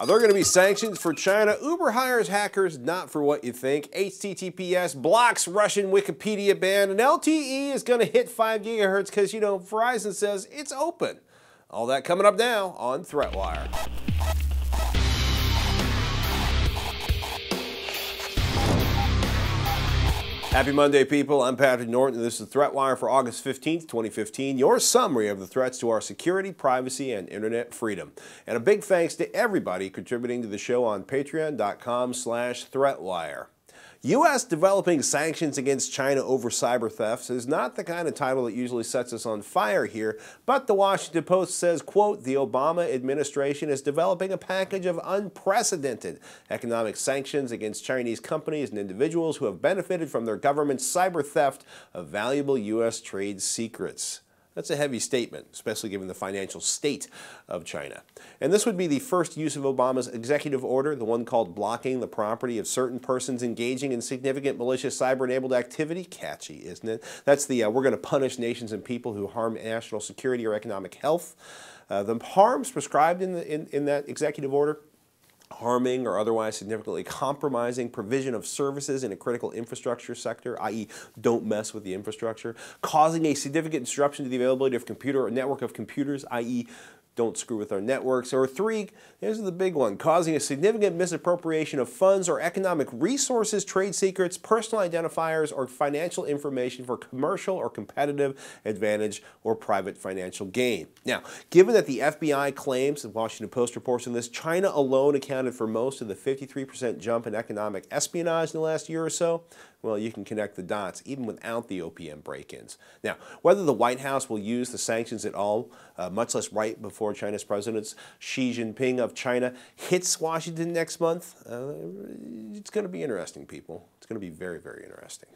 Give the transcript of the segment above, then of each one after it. Are there going to be sanctions for China? Uber hires hackers, not for what you think. HTTPS blocks Russian Wikipedia ban. And LTE is going to hit 5 gigahertz because, you know, Verizon says it's open. All that coming up now on ThreatWire. Happy Monday, people. I'm Patrick Norton, and this is ThreatWire for August 15th, 2015, your summary of the threats to our security, privacy, and internet freedom. And a big thanks to everybody contributing to the show on patreon.com/threatwire. U.S. developing sanctions against China over cyber thefts is not the kind of title that usually sets us on fire here, but the Washington Post says, quote, the Obama administration is developing a package of unprecedented economic sanctions against Chinese companies and individuals who have benefited from their government's cyber theft of valuable U.S. trade secrets. That's a heavy statement, especially given the financial state of China. And this would be the first use of Obama's executive order, the one called Blocking the Property of Certain Persons Engaging in Significant Malicious Cyber-Enabled Activity. Catchy, isn't it? That's the we're going to punish nations and people who harm national security or economic health. The harms prescribed in that executive order: harming or otherwise significantly compromising provision of services in a critical infrastructure sector, i.e. don't mess with the infrastructure; causing a significant disruption to the availability of computer or network of computers, i.e. don't screw with our networks; or 3, here's the big one, causing a significant misappropriation of funds or economic resources, trade secrets, personal identifiers, or financial information for commercial or competitive advantage or private financial gain. Now, given that the FBI claims, the Washington Post reports on this, China alone accounted for most of the 53% jump in economic espionage in the last year or so, well, you can connect the dots even without the OPM break-ins. Now, whether the White House will use the sanctions at all, much less right before China's President Xi Jinping of China hits Washington next month, it's going to be interesting, people. It's going to be very, very interesting.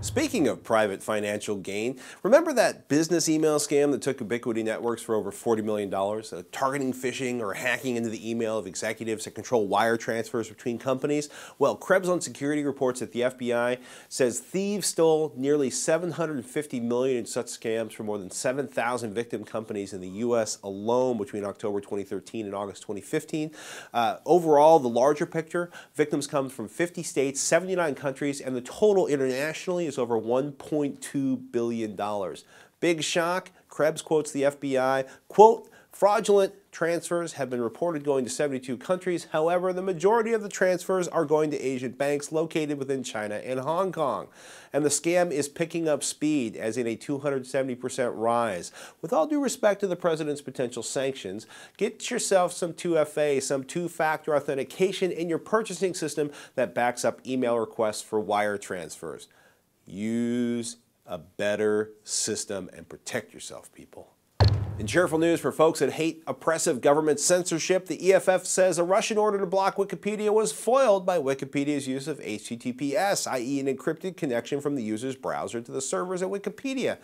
Speaking of private financial gain, remember that business email scam that took Ubiquiti Networks for over $40 million, targeting phishing or hacking into the email of executives that control wire transfers between companies? Well, Krebs on Security reports that the FBI says thieves stole nearly $750 million in such scams from more than 7,000 victim companies in the U.S. alone between October 2013 and August 2015. Overall, the larger picture, victims come from 50 states, 79 countries, and the total internationally is over $1.2 billion. Big shock. Krebs quotes the FBI, quote, fraudulent transfers have been reported going to 72 countries. However, the majority of the transfers are going to Asian banks located within China and Hong Kong. And the scam is picking up speed, as in a 270% rise. With all due respect to the president's potential sanctions, get yourself some 2FA, some two-factor authentication in your purchasing system that backs up email requests for wire transfers. Use a better system and protect yourself, people. In cheerful news for folks that hate oppressive government censorship, the EFF says a Russian order to block Wikipedia was foiled by Wikipedia's use of HTTPS, i.e. an encrypted connection from the user's browser to the servers at Wikipedia.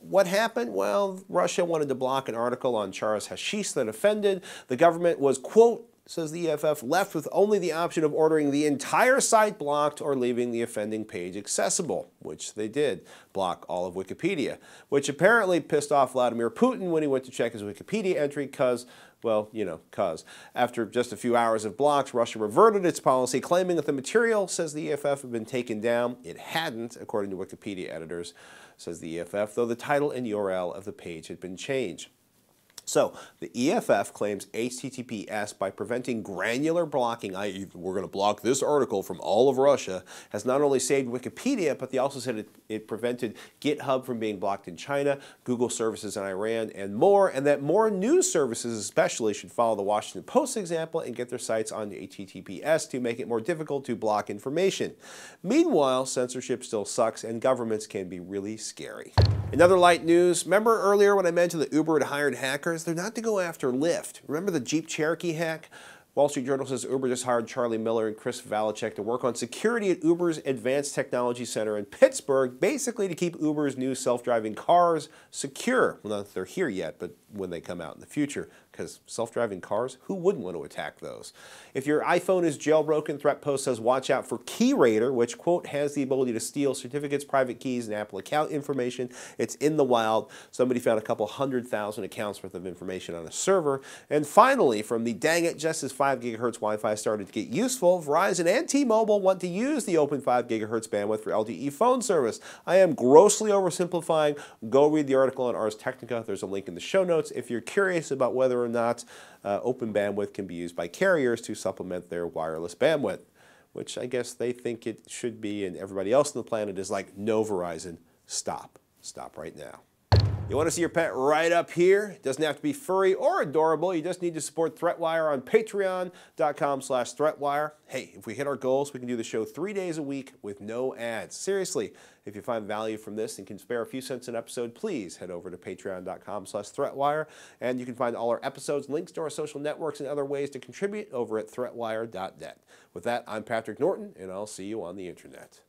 What happened? Well, Russia wanted to block an article on Charles Hashish that offended. The government was, quote, says the EFF, left with only the option of ordering the entire site blocked or leaving the offending page accessible, which they did, block all of Wikipedia, which apparently pissed off Vladimir Putin when he went to check his Wikipedia entry because, well, you know, cause. After just a few hours of blocks, Russia reverted its policy, claiming that the material, says the EFF, had been taken down. It hadn't, according to Wikipedia editors, says the EFF, though the title and URL of the page had been changed. So, the EFF claims HTTPS by preventing granular blocking, i.e. we're going to block this article from all of Russia, has not only saved Wikipedia, but they also said it prevented GitHub from being blocked in China, Google services in Iran, and more, and that more news services especially should follow the Washington Post example and get their sites on HTTPS to make it more difficult to block information. Meanwhile, censorship still sucks, and governments can be really scary. Another light news, remember earlier when I mentioned that Uber had hired hackers? They're not to go after Lyft. Remember the Jeep Cherokee hack? Wall Street Journal says Uber just hired Charlie Miller and Chris Valachek to work on security at Uber's Advanced Technology Center in Pittsburgh, basically to keep Uber's new self-driving cars secure. Well, not that they're here yet, but when they come out in the future. because self-driving cars, who wouldn't want to attack those? If your iPhone is jailbroken, Threat Post says watch out for Key Raider, which, quote, has the ability to steal certificates, private keys, and Apple account information. It's in the wild. Somebody found a couple 100,000 accounts worth of information on a server. And finally, from the dang it, just as 5 gigahertz Wi-Fi started to get useful, Verizon and T-Mobile want to use the open 5 gigahertz bandwidth for LTE phone service. I am grossly oversimplifying. Go read the article on Ars Technica. There's a link in the show notes if you're curious about whether or not open bandwidth can be used by carriers to supplement their wireless bandwidth, which I guess they think it should be, and everybody else on the planet is like, no Verizon, stop. Stop right now. You want to see your pet right up here? It doesn't have to be furry or adorable. You just need to support ThreatWire on patreon.com/ThreatWire. Hey, if we hit our goals, we can do the show 3 days a week with no ads. Seriously, if you find value from this and can spare a few cents an episode, please head over to patreon.com/ThreatWire. And you can find all our episodes, links to our social networks, and other ways to contribute over at threatwire.net. With that, I'm Patrick Norton, and I'll see you on the internet.